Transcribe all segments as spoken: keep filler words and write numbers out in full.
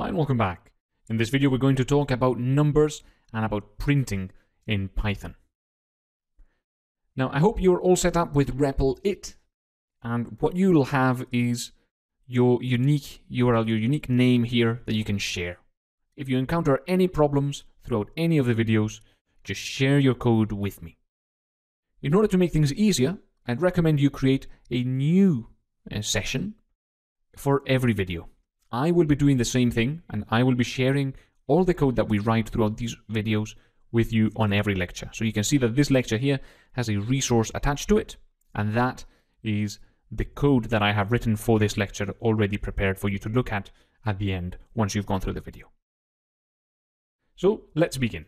Hi and welcome back. In this video we're going to talk about numbers and about printing in Python. Now I hope you're all set up with Replit, and what you'll have is your unique U R L, your unique name here that you can share. If you encounter any problems throughout any of the videos, just share your code with me. In order to make things easier, I'd recommend you create a new uh, session for every video. I will be doing the same thing, and I will be sharing all the code that we write throughout these videos with you on every lecture. So you can see that this lecture here has a resource attached to it, and that is the code that I have written for this lecture already prepared for you to look at at the end once you've gone through the video. So let's begin.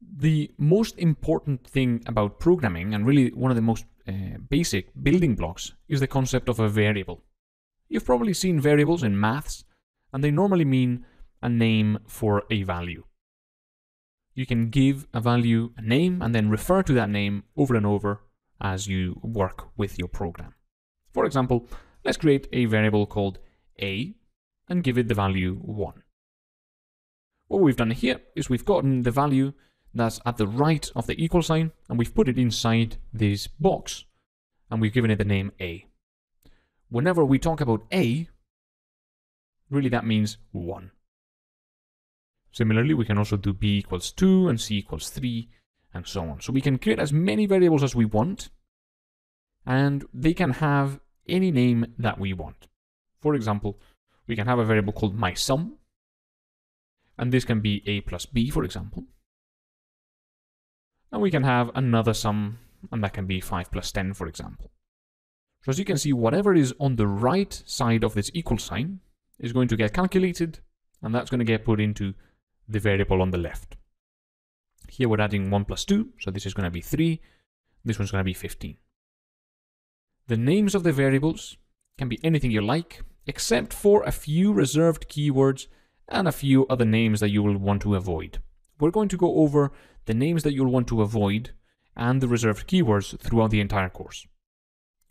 The most important thing about programming, and really one of the most uh, basic building blocks, is the concept of a variable. You've probably seen variables in maths, and they normally mean a name for a value. You can give a value a name and then refer to that name over and over as you work with your program. For example, let's create a variable called a and give it the value one. What we've done here is we've gotten the value that's at the right of the equal sign, and we've put it inside this box, and we've given it the name a. Whenever we talk about a, really that means one. Similarly, we can also do b equals two and c equals three and so on. So we can create as many variables as we want, and they can have any name that we want. For example, we can have a variable called my sum, and this can be a plus b, for example. And we can have another sum, and that can be five plus ten, for example. So as you can see, whatever is on the right side of this equal sign is going to get calculated, and that's going to get put into the variable on the left. Here we're adding one plus two, so this is going to be three, this one's going to be fifteen. The names of the variables can be anything you like, except for a few reserved keywords and a few other names that you will want to avoid. We're going to go over the names that you'll want to avoid and the reserved keywords throughout the entire course.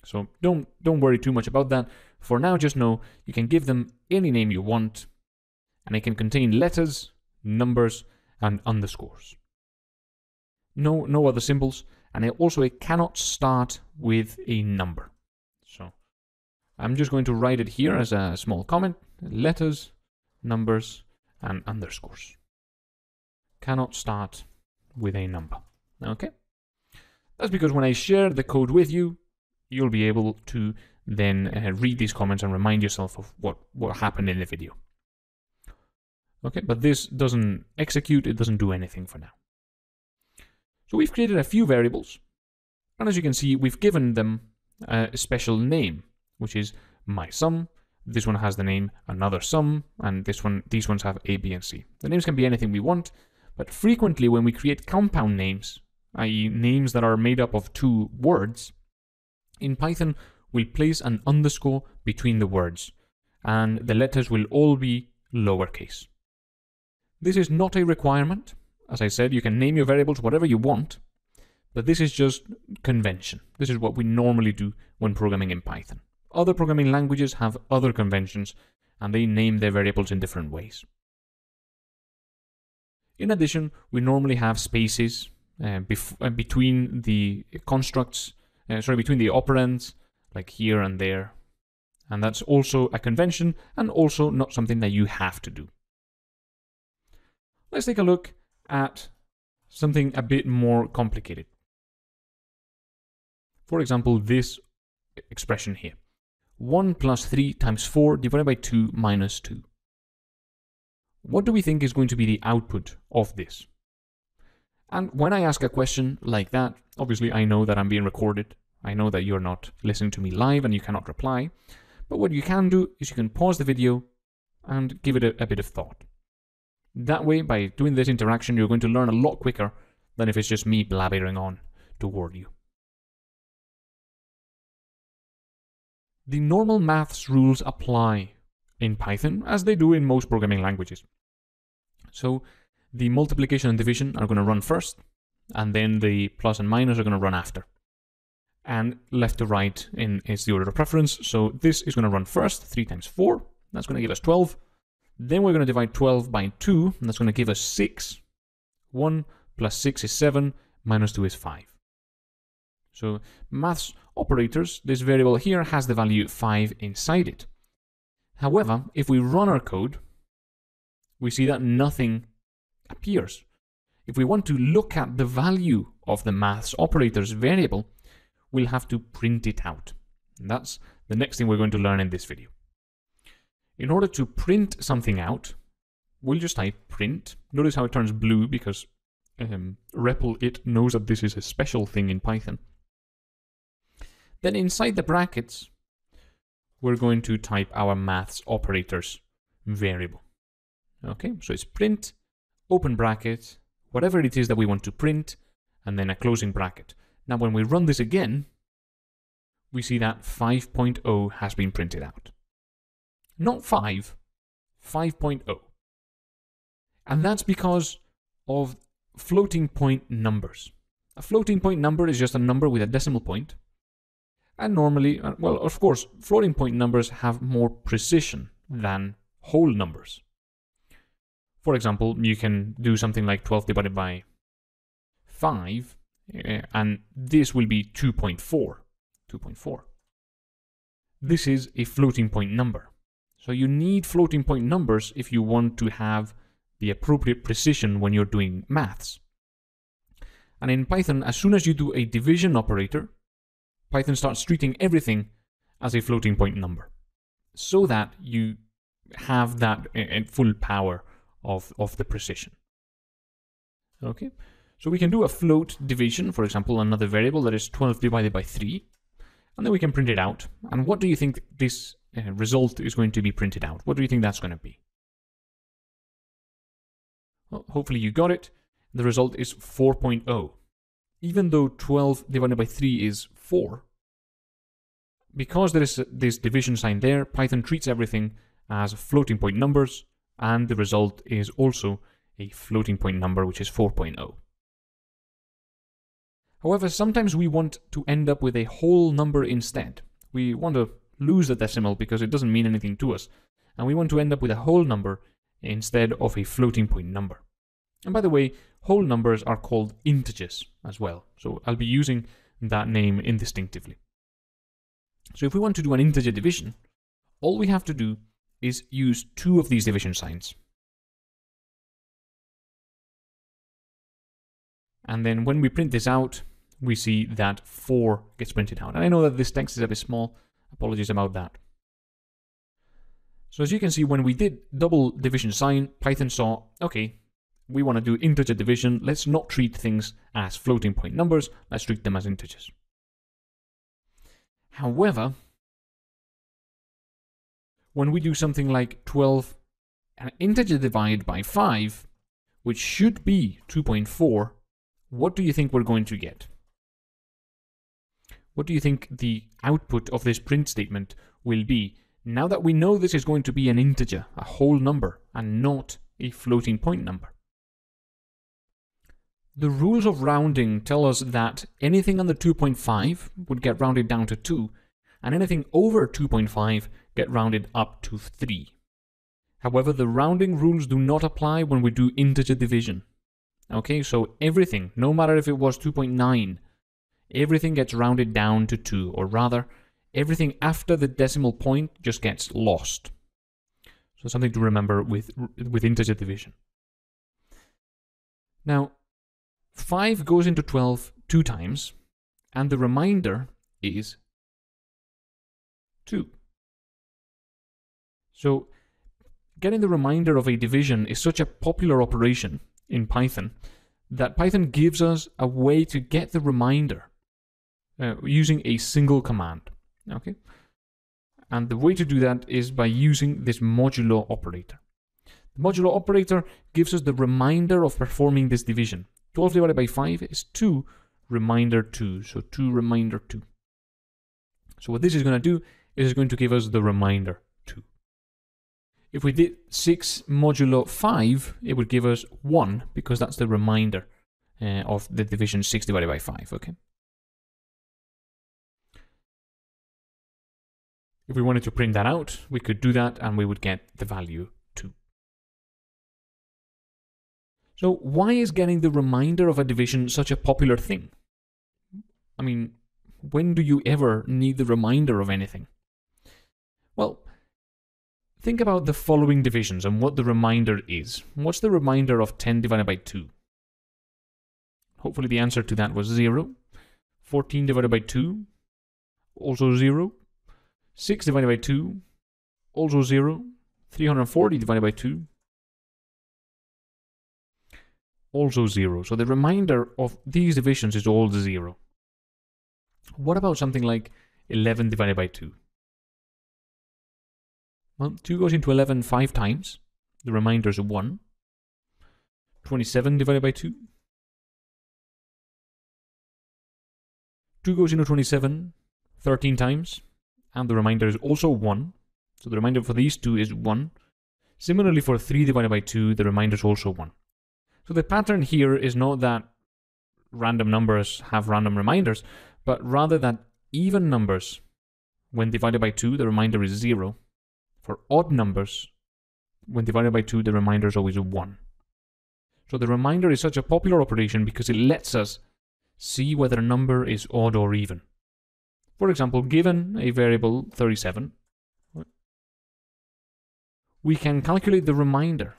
So don't, don't worry too much about that. For now, just know you can give them any name you want, and it can contain letters, numbers, and underscores. No, no other symbols, and it also it cannot start with a number. So I'm just going to write it here as a small comment: letters, numbers, and underscores. Cannot start with a number. Okay? That's because when I share the code with you, you'll be able to then uh, read these comments and remind yourself of what, what happened in the video. Okay, but this doesn't execute, it doesn't do anything for now. So we've created a few variables, and as you can see, we've given them a special name, which is my sum. This one has the name another sum, and this one, these ones have A, B, and C. The names can be anything we want, but frequently when we create compound names, that is names that are made up of two words, in Python, we'll place an underscore between the words, and the letters will all be lowercase. This is not a requirement. As I said, you can name your variables whatever you want, but this is just convention. This is what we normally do when programming in Python. Other programming languages have other conventions, and they name their variables in different ways. In addition, we normally have spaces uh, bef uh, between the constructs, Uh, sorry, between the operands, like here and there. And that's also a convention, and also not something that you have to do. Let's take a look at something a bit more complicated. For example, this expression here. one plus three times four divided by two minus two. What do we think is going to be the output of this? And when I ask a question like that, obviously I know that I'm being recorded. I know that you're not listening to me live and you cannot reply. But what you can do is you can pause the video and give it a, a bit of thought. That way, by doing this interaction, you're going to learn a lot quicker than if it's just me blabbering on toward you. The normal maths rules apply in Python, as they do in most programming languages. So the multiplication and division are going to run first, and then the plus and minus are going to run after. And left to right in, is the order of preference, so this is going to run first, three times four, That's going to give us twelve. Then we're going to divide twelve by two, and that's going to give us six. one plus six is seven, minus two is five. So maths operators, this variable here has the value five inside it. However, if we run our code, we see that nothing appears. If we want to look at the value of the maths operators variable, we'll have to print it out. And that's the next thing we're going to learn in this video. In order to print something out, we'll just type print. Notice how it turns blue because um, Replit knows that this is a special thing in Python. Then inside the brackets, we're going to type our maths operators variable. Okay, so it's print, open bracket, whatever it is that we want to print, and then a closing bracket. Now, when we run this again, we see that five point oh has been printed out. Not five, five point oh. And that's because of floating point numbers. A floating point number is just a number with a decimal point. And normally, well, of course, floating point numbers have more precision than whole numbers. For example, you can do something like twelve divided by five, and this will be two point four. two point four. This is a floating point number. So you need floating point numbers if you want to have the appropriate precision when you're doing maths. And in Python, as soon as you do a division operator, Python starts treating everything as a floating point number so that you have that in full power of, of the precision. Okay, so we can do a float division, for example, another variable that is twelve divided by three, and then we can print it out. And what do you think this uh, result is going to be printed out? What do you think that's going to be? Well, hopefully you got it. The result is four point oh. Even though twelve divided by three is four, because there is this division sign there, Python treats everything as floating point numbers, and the result is also a floating point number, which is four point oh. However, sometimes we want to end up with a whole number instead. We want to lose the decimal because it doesn't mean anything to us, and we want to end up with a whole number instead of a floating point number. And by the way, whole numbers are called integers as well, so I'll be using that name indistinctively. So if we want to do an integer division, all we have to do is use two of these division signs. And then when we print this out, we see that four gets printed out. And I know that this text is a bit small, apologies about that. So as you can see, when we did double division sign, Python saw, okay, we want to do integer division. Let's not treat things as floating point numbers. Let's treat them as integers. However, when we do something like twelve, an integer divide by five, which should be two point four, what do you think we're going to get? What do you think the output of this print statement will be? Now that we know this is going to be an integer, a whole number, and not a floating point number. The rules of rounding tell us that anything under two point five would get rounded down to two, and anything over two point five get rounded up to three. However, the rounding rules do not apply when we do integer division. Okay, so everything, no matter if it was two point nine, everything gets rounded down to two, or rather, everything after the decimal point just gets lost. So something to remember with, with integer division. Now, five goes into twelve two times, and the remainder is two. So getting the remainder of a division is such a popular operation in Python that Python gives us a way to get the remainder uh, using a single command. Okay, and the way to do that is by using this modulo operator. The modulo operator gives us the remainder of performing this division. twelve divided by five is two, remainder two, so two remainder two. So what this is going to do is it's going to give us the remainder two. If we did six modulo five, it would give us one, because that's the remainder uh, of the division six divided by five, okay? If we wanted to print that out, we could do that and we would get the value two. So why is getting the reminder of a division such a popular thing? I mean, when do you ever need the reminder of anything? Well, think about the following divisions and what the reminder is. What's the reminder of ten divided by two? Hopefully the answer to that was zero. fourteen divided by two, also zero. six divided by two, also zero. three hundred forty divided by two, also zero. So the reminder of these divisions is all zero. What about something like eleven divided by two? Well, two goes into eleven five times. The remainder is one. twenty-seven divided by two. two goes into twenty-seven thirteen times. And the remainder is also one. So the remainder for these two is one. Similarly, for three divided by two, the remainder is also one. So the pattern here is not that random numbers have random reminders, but rather that even numbers, when divided by two, the remainder is zero. For odd numbers, when divided by two, the remainder is always one. So the remainder is such a popular operation because it lets us see whether a number is odd or even. For example, given a variable thirty-seven, we can calculate the remainder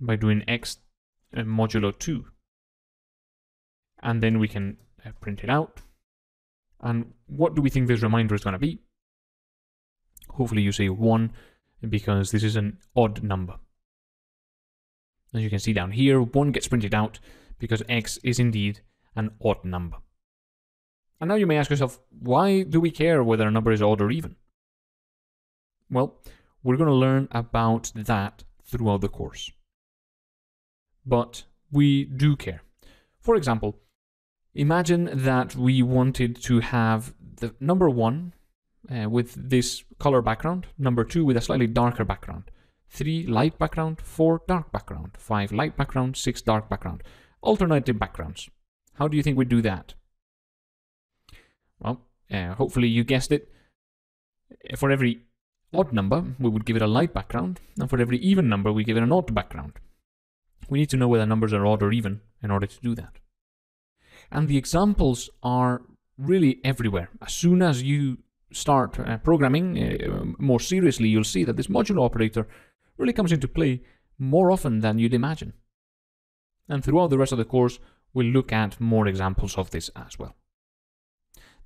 by doing x modulo two. And then we can print it out. And what do we think this remainder is going to be? Hopefully you say one, because this is an odd number. As you can see down here, one gets printed out because x is indeed an odd number. And now you may ask yourself, why do we care whether a number is odd or even? Well, we're going to learn about that throughout the course. But we do care. For example, imagine that we wanted to have the number one Uh, with this color background, number two with a slightly darker background, three light background, four dark background, five light background, six dark background, alternative backgrounds. How do you think we do that? Well, uh, hopefully you guessed it. For every odd number, we would give it a light background, and for every even number, we give it an odd background. We need to know whether numbers are odd or even in order to do that. And the examples are really everywhere. As soon as you start uh, programming uh, more seriously, you'll see that this modulo operator really comes into play more often than you'd imagine. And throughout the rest of the course, we'll look at more examples of this as well.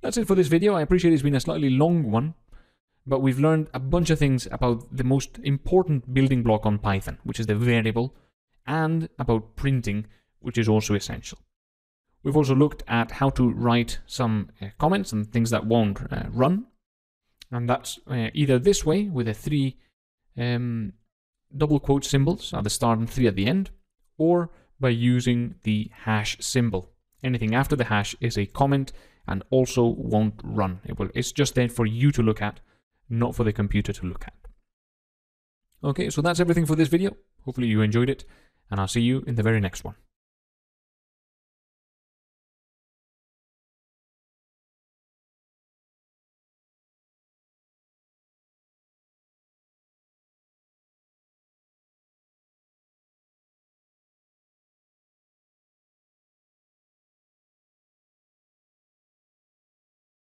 That's it for this video. I appreciate it's been a slightly long one, but we've learned a bunch of things about the most important building block on Python, which is the variable, and about printing, which is also essential. We've also looked at how to write some uh, comments and things that won't uh, run. And that's uh, either this way with the three um, double quote symbols at the start and three at the end, or by using the hash symbol. Anything after the hash is a comment and also won't run. It will, it's just there for you to look at, not for the computer to look at. Okay, so that's everything for this video. Hopefully you enjoyed it, and I'll see you in the very next one.